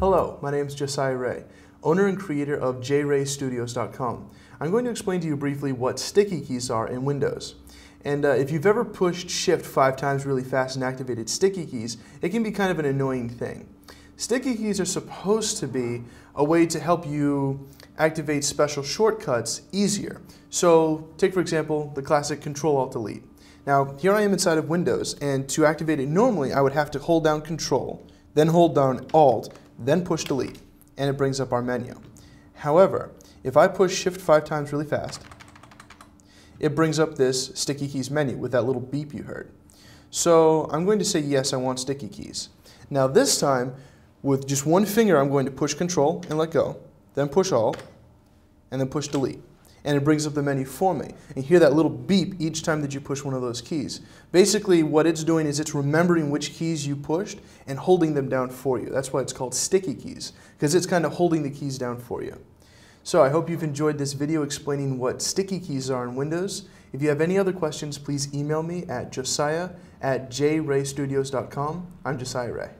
Hello, my name is Josiah Ray, owner and creator of jraystudios.com. I'm going to explain to you briefly what sticky keys are in Windows. And if you've ever pushed Shift 5 times really fast and activated sticky keys, it can be kind of an annoying thing. Sticky keys are supposed to be a way to help you activate special shortcuts easier. So take, for example, the classic Control-Alt-Delete. Now, here I am inside of Windows, and to activate it normally, I would have to hold down Control, then hold down Alt, then push Delete, and it brings up our menu. However, if I push Shift 5 times really fast, it brings up this Sticky Keys menu with that little beep you heard. So I'm going to say, yes, I want Sticky Keys. Now this time, with just one finger, I'm going to push Control and let go, then push Alt, and then push Delete. And it brings up the menu for me. And hear that little beep each time that you push one of those keys. Basically, what it's doing is it's remembering which keys you pushed and holding them down for you. That's why it's called sticky keys, because it's kind of holding the keys down for you. So I hope you've enjoyed this video explaining what sticky keys are in Windows. If you have any other questions, please email me at josiah@jraystudios.com. I'm Josiah Ray.